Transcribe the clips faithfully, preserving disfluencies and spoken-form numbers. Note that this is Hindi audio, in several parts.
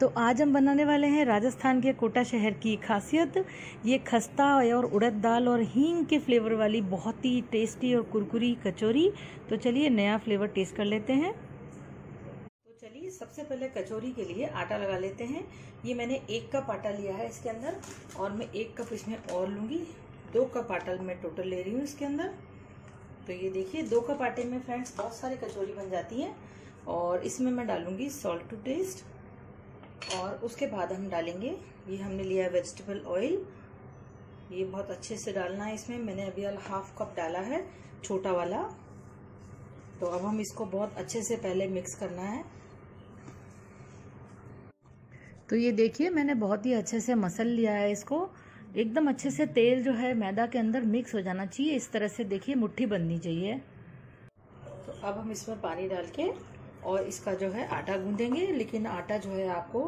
तो आज हम बनाने वाले हैं राजस्थान के कोटा शहर की खासियत ये खस्ता और उड़द दाल और हींग के फ्लेवर वाली बहुत ही टेस्टी और कुरकुरी कचौरी। तो चलिए नया फ्लेवर टेस्ट कर लेते हैं। तो चलिए सबसे पहले कचौरी के लिए आटा लगा लेते हैं। ये मैंने एक कप आटा लिया है इसके अंदर, और मैं एक कप इसमें और लूँगी। दो कप आटा मैं टोटल ले रही हूँ इसके अंदर। तो ये देखिए दो कप आटे में फ्रेंड्स बहुत सारी कचौरी बन जाती हैं। और इसमें मैं डालूंगी सॉल्ट टू टेस्ट, और उसके बाद हम डालेंगे, ये हमने लिया है वेजिटेबल ऑयल। ये बहुत अच्छे से डालना है इसमें। मैंने अभी हाफ कप डाला है छोटा वाला। तो अब हम इसको बहुत अच्छे से पहले मिक्स करना है। तो ये देखिए मैंने बहुत ही अच्छे से मसल लिया है इसको। एकदम अच्छे से तेल जो है मैदा के अंदर मिक्स हो जाना चाहिए। इस तरह से देखिए मुट्ठी बननी चाहिए। तो अब हम इसमें पानी डाल के और इसका जो है आटा गूंदेंगे, लेकिन आटा जो है आपको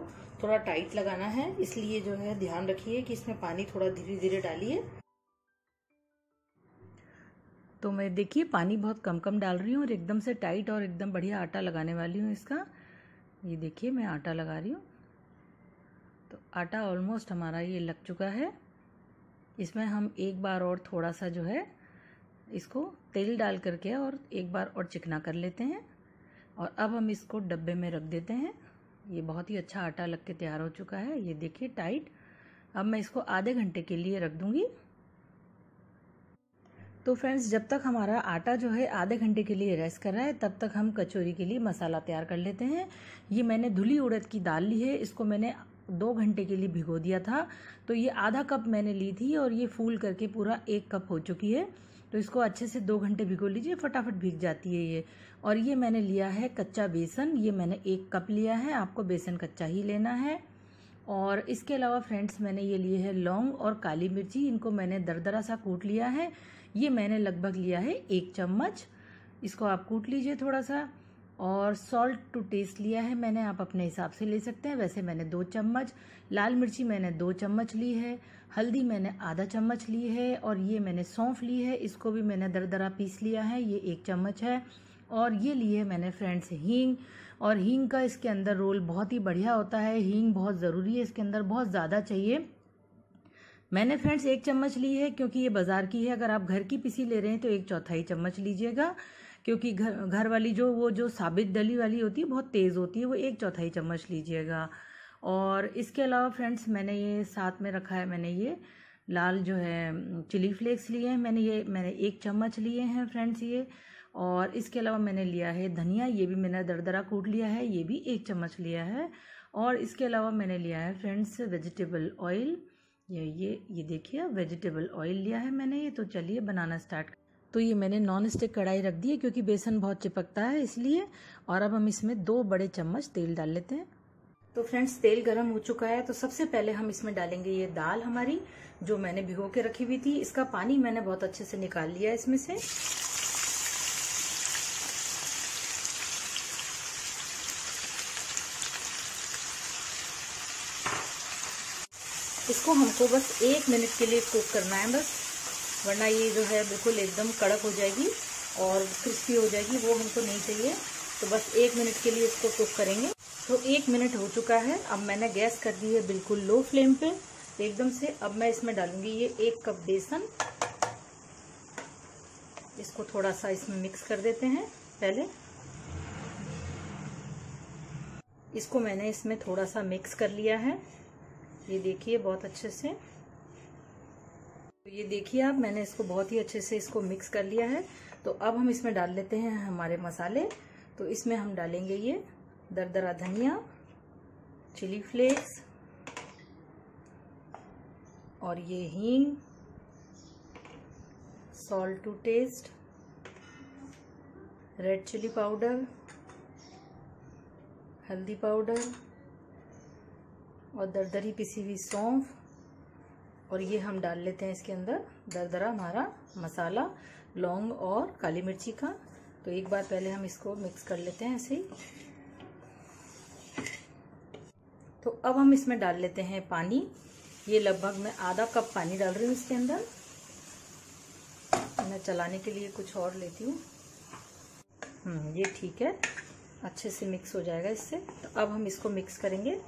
थोड़ा टाइट लगाना है, इसलिए जो है ध्यान रखिए कि इसमें पानी थोड़ा धीरे धीरे डालिए। तो मैं देखिए पानी बहुत कम कम डाल रही हूँ और एकदम से टाइट और एकदम बढ़िया आटा लगाने वाली हूँ इसका। ये देखिए मैं आटा लगा रही हूँ। तो आटा ऑलमोस्ट हमारा ये लग चुका है। इसमें हम एक बार और थोड़ा सा जो है इसको तेल डाल करके और एक बार और चिकना कर लेते हैं। और अब हम इसको डब्बे में रख देते हैं। ये बहुत ही अच्छा आटा लग के तैयार हो चुका है। ये देखिए टाइट। अब मैं इसको आधे घंटे के लिए रख दूँगी। तो फ्रेंड्स जब तक हमारा आटा जो है आधे घंटे के लिए रेस्ट कर रहा है, तब तक हम कचौरी के लिए मसाला तैयार कर लेते हैं। ये मैंने धुली उड़द की दाल ली है। इसको मैंने दो घंटे के लिए भिगो दिया था। तो ये आधा कप मैंने ली थी और ये फूल करके पूरा एक कप हो चुकी है। तो इसको अच्छे से दो घंटे भिगो लीजिए, फटाफट भीग जाती है ये। और ये मैंने लिया है कच्चा बेसन। ये मैंने एक कप लिया है, आपको बेसन कच्चा ही लेना है। और इसके अलावा फ्रेंड्स मैंने ये लिए है लौंग और काली मिर्ची। इनको मैंने दरदरा सा कूट लिया है। ये मैंने लगभग लिया है एक चम्मच। इसको आप कूट लीजिए थोड़ा सा। और सॉल्ट टू टेस्ट लिया है मैंने, आप अपने हिसाब से ले सकते हैं। वैसे मैंने दो चम्मच लाल मिर्ची मैंने दो चम्मच ली है। हल्दी मैंने आधा चम्मच ली है। और ये मैंने सौंफ ली है, इसको भी मैंने दरदरा पीस लिया है। ये एक चम्मच है। और ये ली है मैंने फ्रेंड्स हींग। और हींग का इसके अंदर रोल बहुत ही बढ़िया होता है। हींग बहुत ज़रूरी है, इसके अंदर बहुत ज़्यादा चाहिए। मैंने फ्रेंड्स एक चम्मच ली है क्योंकि ये बाज़ार की है। अगर आप घर की पिसी ले रहे हैं तो एक चौथाई चम्मच लीजिएगा, क्योंकि घर घर वाली जो वो जो साबित दली वाली होती है बहुत तेज़ होती है, वो एक चौथाई चम्मच लीजिएगा। और इसके अलावा फ्रेंड्स मैंने ये साथ में रखा है, मैंने ये लाल जो है चिली फ्लेक्स लिए हैं मैंने। ये मैंने एक चम्मच लिए हैं फ्रेंड्स ये। और इसके अलावा मैंने लिया है धनिया, ये भी मैंने दरदरा कूट लिया है, ये भी एक चम्मच लिया है। और इसके अलावा मैंने लिया है फ्रेंड्स वेजिटेबल ऑयल। ये ये ये देखिए वेजिटेबल ऑयल लिया है मैंने ये। तो चलिए बनाना स्टार्ट। तो ये मैंने नॉन स्टिक कढ़ाई रख दी है क्योंकि बेसन बहुत चिपकता है इसलिए। और अब हम इसमें दो बड़े चम्मच तेल डाल लेते हैं। तो फ्रेंड्स तेल गरम हो चुका है। तो सबसे पहले हम इसमें डालेंगे ये दाल हमारी जो मैंने भिगो के रखी हुई थी। इसका पानी मैंने बहुत अच्छे से निकाल लिया है इसमें से। इसको हमको बस एक मिनट के लिए कुक करना है बस, वरना ये जो है बिल्कुल एकदम कड़क हो जाएगी और क्रिस्पी हो जाएगी, वो हमको नहीं चाहिए। तो बस एक मिनट के लिए इसको कुक करेंगे। तो एक मिनट हो चुका है। अब मैंने गैस कर दी है बिल्कुल लो फ्लेम पे एकदम से। अब मैं इसमें डालूंगी ये एक कप बेसन। इसको थोड़ा सा इसमें मिक्स कर देते हैं पहले। इसको मैंने इसमें थोड़ा सा मिक्स कर लिया है, ये देखिए बहुत अच्छे से। तो ये देखिए आप मैंने इसको बहुत ही अच्छे से इसको मिक्स कर लिया है। तो अब हम इसमें डाल लेते हैं हमारे मसाले। तो इसमें हम डालेंगे ये दरदरा धनिया, चिली फ्लेक्स, और ये हींग, salt to taste, red chilli powder, हल्दी पाउडर, और दरदरी पिसी हुई सौंफ। और ये हम डाल लेते हैं इसके अंदर दरदरा हमारा मसाला, लौंग और काली मिर्ची का। तो एक बार पहले हम इसको मिक्स कर लेते हैं ऐसे ही। तो अब हम इसमें डाल लेते हैं पानी। ये लगभग मैं आधा कप पानी डाल रही हूँ इसके अंदर। मैं चलाने के लिए कुछ और लेती हूँ। हम्म ये ठीक है, अच्छे से मिक्स हो जाएगा इससे। तो अब हम इसको मिक्स करेंगे।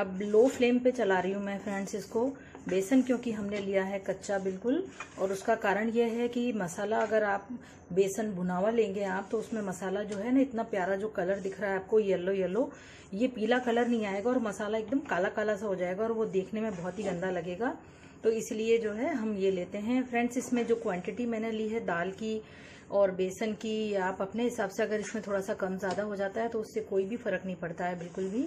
अब लो फ्लेम पे चला रही हूँ मैं फ्रेंड्स इसको। बेसन क्योंकि हमने लिया है कच्चा बिल्कुल, और उसका कारण यह है कि मसाला, अगर आप बेसन भुनावा लेंगे आप तो उसमें मसाला जो है ना, इतना प्यारा जो कलर दिख रहा है आपको येलो येलो, ये पीला कलर नहीं आएगा और मसाला एकदम काला काला सा हो जाएगा और वो देखने में बहुत ही गंदा लगेगा। तो इसलिए जो है हम ये लेते हैं फ्रेंड्स। इसमें जो क्वांटिटी मैंने ली है दाल की और बेसन की, आप अपने हिसाब से, अगर इसमें थोड़ा सा कम ज़्यादा हो जाता है तो उससे कोई भी फ़र्क नहीं पड़ता है बिल्कुल भी।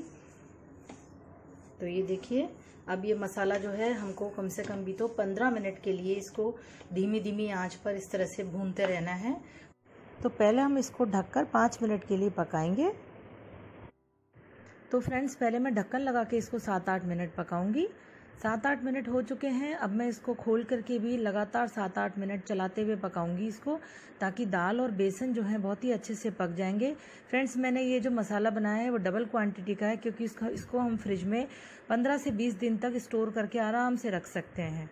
तो ये देखिए अब ये मसाला जो है हमको कम से कम भी तो पंद्रह मिनट के लिए इसको धीमी धीमी आंच पर इस तरह से भूनते रहना है। तो पहले हम इसको ढककर पाँच मिनट के लिए पकाएंगे। तो फ्रेंड्स पहले मैं ढक्कन लगा के इसको सात आठ मिनट पकाऊंगी। सात आठ मिनट हो चुके हैं, अब मैं इसको खोल करके भी लगातार सात आठ मिनट चलाते हुए पकाऊंगी इसको, ताकि दाल और बेसन जो है बहुत ही अच्छे से पक जाएंगे। फ्रेंड्स मैंने ये जो मसाला बनाया है वो डबल क्वांटिटी का है, क्योंकि इसका इसको हम फ्रिज में पंद्रह से बीस दिन तक स्टोर करके आराम से रख सकते हैं।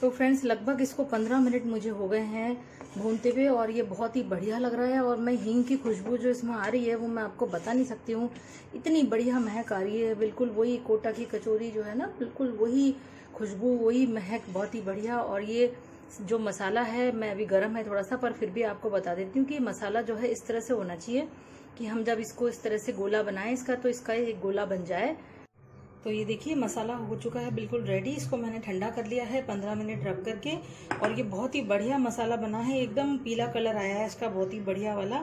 तो फ्रेंड्स लगभग इसको पंद्रह मिनट मुझे हो गए हैं भूनते हुए, और ये बहुत ही बढ़िया लग रहा है। और मैं हींग की खुशबू जो इसमें आ रही है वो मैं आपको बता नहीं सकती हूँ, इतनी बढ़िया महक आ रही है। बिल्कुल वही कोटा की कचौरी जो है ना, बिल्कुल वही खुशबू, वही महक, बहुत ही बढ़िया। और ये जो मसाला है, मैं अभी गर्म है थोड़ा सा, पर फिर भी आपको बता देती हूँ कि मसाला जो है इस तरह से होना चाहिए कि हम जब इसको इस तरह से गोला बनाएं इसका, तो इसका एक गोला बन जाए। तो ये देखिए मसाला हो चुका है बिल्कुल रेडी। इसको मैंने ठंडा कर लिया है पंद्रह मिनट रख करके, और ये बहुत ही बढ़िया मसाला बना है, एकदम पीला कलर आया है इसका, बहुत ही बढ़िया वाला।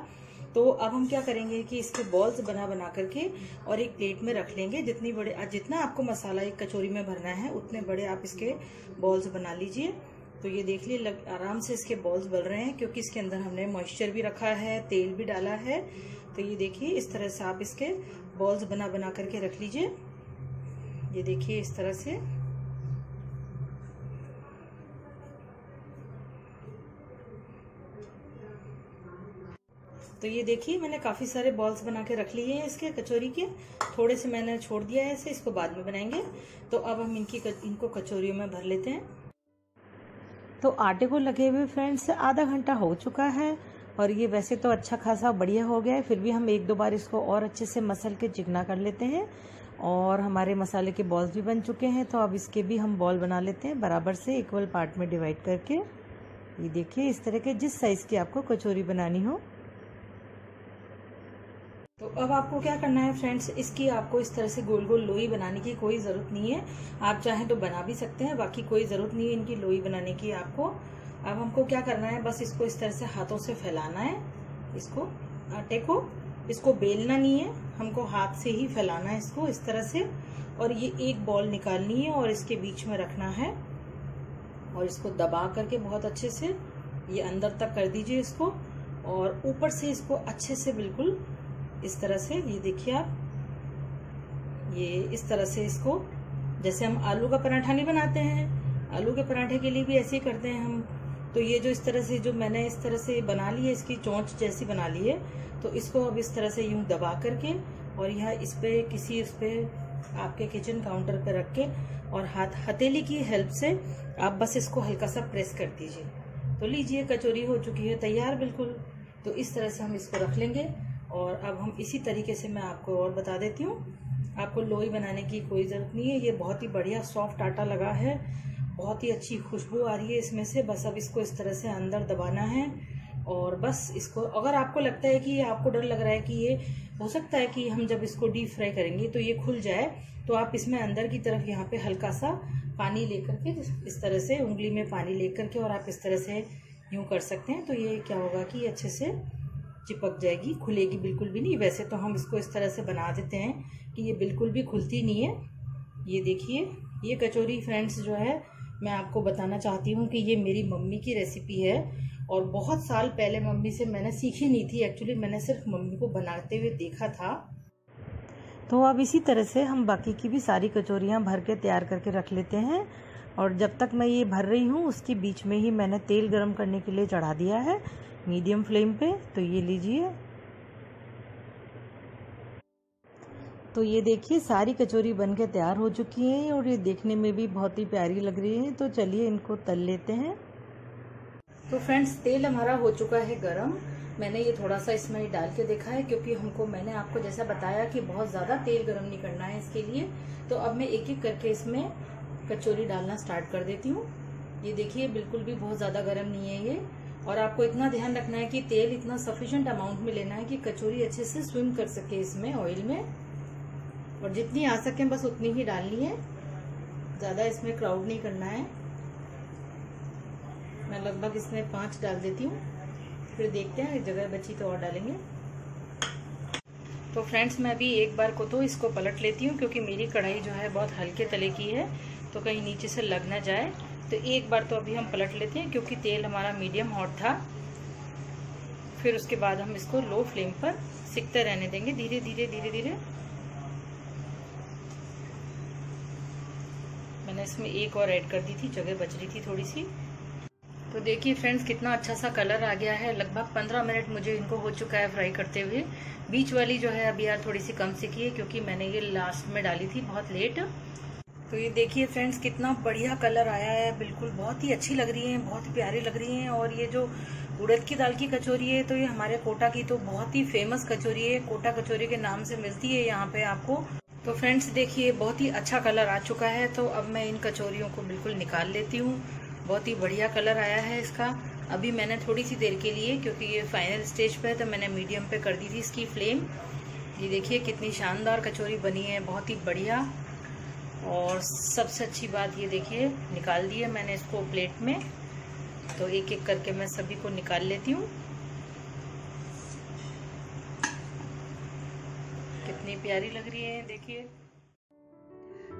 तो अब हम क्या करेंगे कि इसके बॉल्स बना बना करके और एक प्लेट में रख लेंगे। जितनी बड़े, जितना आपको मसाला एक कचौरी में भरना है उतने बड़े आप इसके बॉल्स बना लीजिए। तो ये देख लीजिए आराम से इसके बॉल्स बन रहे हैं, क्योंकि इसके अंदर हमने मॉइस्चर भी रखा है, तेल भी डाला है। तो ये देखिए इस तरह से आप इसके बॉल्स बना बना करके रख लीजिए। ये देखिए इस तरह से। तो ये देखिए मैंने काफ़ी सारे बॉल्स बना के रख लिए हैं इसके कचौरी के, थोड़े से मैंने छोड़ दिया है ऐसे, इसको बाद में बनाएंगे। तो अब हम इनकी इनको कचौरियों में भर लेते हैं। तो आटे को लगे हुए फ्रेंड्स आधा घंटा हो चुका है, और ये वैसे तो अच्छा खासा बढ़िया हो गया है, फिर भी हम एक दो बार इसको और अच्छे से मसल के चिकना कर लेते हैं। और हमारे मसाले के बॉल्स भी बन चुके हैं, तो अब इसके भी हम बॉल बना लेते हैं बराबर से, इक्वल पार्ट में डिवाइड करके। ये देखिए इस तरह के, जिस साइज़ की आपको कचौरी बनानी हो। तो अब आपको क्या करना है फ्रेंड्स, इसकी आपको इस तरह से गोल गोल लोई बनाने की कोई ज़रूरत नहीं है, आप चाहें तो बना भी सकते हैं, बाकी कोई ज़रूरत नहीं है इनकी लोई बनाने की आपको। अब हमको क्या करना है, बस इसको इस तरह से हाथों से फैलाना है इसको, आटे को। इसको बेलना नहीं है, हमको हाथ से ही फैलाना है इसको इस तरह से। और ये एक बॉल निकालनी है और इसके बीच में रखना है, और इसको दबा करके बहुत अच्छे से ये अंदर तक कर दीजिए इसको, और ऊपर से इसको अच्छे से बिल्कुल इस तरह से। ये देखिए आप, ये इस तरह से इसको, जैसे हम आलू का पराठा नहीं बनाते हैं, आलू के पराठे के लिए भी ऐसे ही करते हैं हम। तो ये जो इस तरह से, जो मैंने इस तरह से बना ली है, इसकी चोंच जैसी बना ली है। तो इसको अब इस तरह से यूं दबा करके, और यहाँ इस पर किसी उस पर आपके किचन काउंटर पर रख के, और हाथ हथेली की हेल्प से आप बस इसको हल्का सा प्रेस कर दीजिए। तो लीजिए कचौरी हो चुकी है तैयार बिल्कुल। तो इस तरह से हम इसको रख लेंगे, और अब हम इसी तरीके से, मैं आपको और बता देती हूँ, आपको लोई बनाने की कोई ज़रूरत नहीं है। ये बहुत ही बढ़िया सॉफ्ट आटा लगा है, बहुत ही अच्छी खुशबू आ रही है इसमें से। बस अब इसको इस तरह से अंदर दबाना है, और बस इसको, अगर आपको लगता है कि आपको डर लग रहा है कि ये हो सकता है कि हम जब इसको डीप फ्राई करेंगे तो ये खुल जाए, तो आप इसमें अंदर की तरफ यहाँ पे हल्का सा पानी लेकर के, इस तरह से उंगली में पानी लेकर के, और आप इस तरह से यूँ कर सकते हैं। तो ये क्या होगा कि अच्छे से चिपक जाएगी, खुलेगी बिल्कुल भी नहीं। वैसे तो हम इसको इस तरह से बना देते हैं कि ये बिल्कुल भी खुलती नहीं है। ये देखिए ये कचौरी फ्रेंड्स जो है, मैं आपको बताना चाहती हूँ कि ये मेरी मम्मी की रेसिपी है, और बहुत साल पहले मम्मी से मैंने सीखी नहीं थी एक्चुअली, मैंने सिर्फ मम्मी को बनाते हुए देखा था। तो अब इसी तरह से हम बाकी की भी सारी कचौरियाँ भर के तैयार करके रख लेते हैं। और जब तक मैं ये भर रही हूँ उसके बीच में ही मैंने तेल गर्म करने के लिए चढ़ा दिया है मीडियम फ्लेम पे। तो ये लीजिए, तो ये देखिए सारी कचौरी बन के तैयार हो चुकी हैं, और ये देखने में भी बहुत ही प्यारी लग रही है। तो चलिए इनको तल लेते हैं। तो फ्रेंड्स तेल हमारा हो चुका है गरम, मैंने ये थोड़ा सा इसमें डाल के देखा है, क्योंकि हमको मैंने आपको जैसा बताया कि बहुत ज़्यादा तेल गरम नहीं करना है इसके लिए। तो अब मैं एक एक करके इसमें कचौरी डालना स्टार्ट कर देती हूँ। ये देखिए बिल्कुल भी बहुत ज़्यादा गर्म नहीं है ये। और आपको इतना ध्यान रखना है कि तेल इतना सफिशेंट अमाउंट में लेना है कि कचौरी अच्छे से स्विम कर सके इसमें ऑयल में। और जितनी आ सके बस उतनी ही डालनी है, ज़्यादा इसमें क्राउड नहीं करना है। मैं लगभग इसमें पाँच डाल देती हूँ, फिर देखते हैं जगह बची तो और डालेंगे। तो फ्रेंड्स मैं अभी एक बार को तो इसको पलट लेती हूँ, क्योंकि मेरी कढ़ाई जो है बहुत हल्के तले की है तो कहीं नीचे से लग ना जाए। तो एक बार तो अभी हम पलट लेते हैं, क्योंकि तेल हमारा मीडियम हॉट था। फिर उसके बाद हम इसको लो फ्लेम पर सिकते रहने देंगे धीरे धीरे धीरे धीरे। मैंने इसमें एक और ऐड कर दी थी, जगह बच रही थी थोड़ी सी। तो देखिए फ्रेंड्स कितना अच्छा सा कलर आ गया है। लगभग पंद्रह मिनट मुझे इनको हो चुका है फ्राई करते हुए। बीच वाली जो है अभी यार थोड़ी सी कम सिकी है, क्योंकि मैंने ये लास्ट में डाली थी बहुत लेट। तो ये देखिए फ्रेंड्स कितना बढ़िया कलर आया है, बिल्कुल बहुत ही अच्छी लग रही है, बहुत ही प्यारी लग रही है। और ये जो उड़द की दाल की कचौरी है, तो ये हमारे कोटा की तो बहुत ही फेमस कचौरी है, कोटा कचौरी के नाम से मिलती है यहाँ पे आपको। तो फ्रेंड्स देखिए बहुत ही अच्छा कलर आ चुका है। तो अब मैं इन कचौरियों को बिल्कुल निकाल लेती हूँ। बहुत ही बढ़िया कलर आया है इसका। अभी मैंने थोड़ी सी देर के लिए, क्योंकि ये फाइनल स्टेज पे है, तो मैंने मीडियम पे कर दी थी इसकी फ्लेम। ये देखिए कितनी शानदार कचौरी बनी है, बहुत ही बढ़िया। और सबसे अच्छी बात ये देखिए निकाल दी है मैंने इसको प्लेट में। तो एक एक करके मैं सभी को निकाल लेती हूँ। कितनी प्यारी लग रही है देखिए।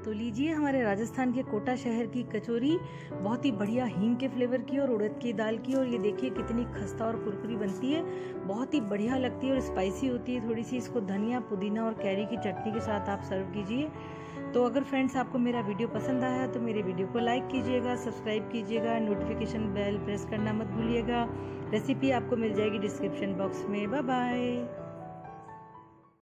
तो लीजिए हमारे राजस्थान के कोटा शहर की कचौरी, बहुत ही बढ़िया हींग के फ्लेवर की और उड़द की दाल की। और ये देखिए कितनी खस्ता और कुरकुरी बनती है, बहुत ही बढ़िया लगती है और स्पाइसी होती है थोड़ी सी। इसको धनिया, पुदीना और कैरी की चटनी के साथ आप सर्व कीजिए। तो अगर फ्रेंड्स आपको मेरा वीडियो पसंद आया तो मेरे वीडियो को लाइक कीजिएगा, सब्सक्राइब कीजिएगा, नोटिफिकेशन बेल प्रेस करना मत भूलिएगा। रेसिपी आपको मिल जाएगी डिस्क्रिप्शन बॉक्स में। Bye bye.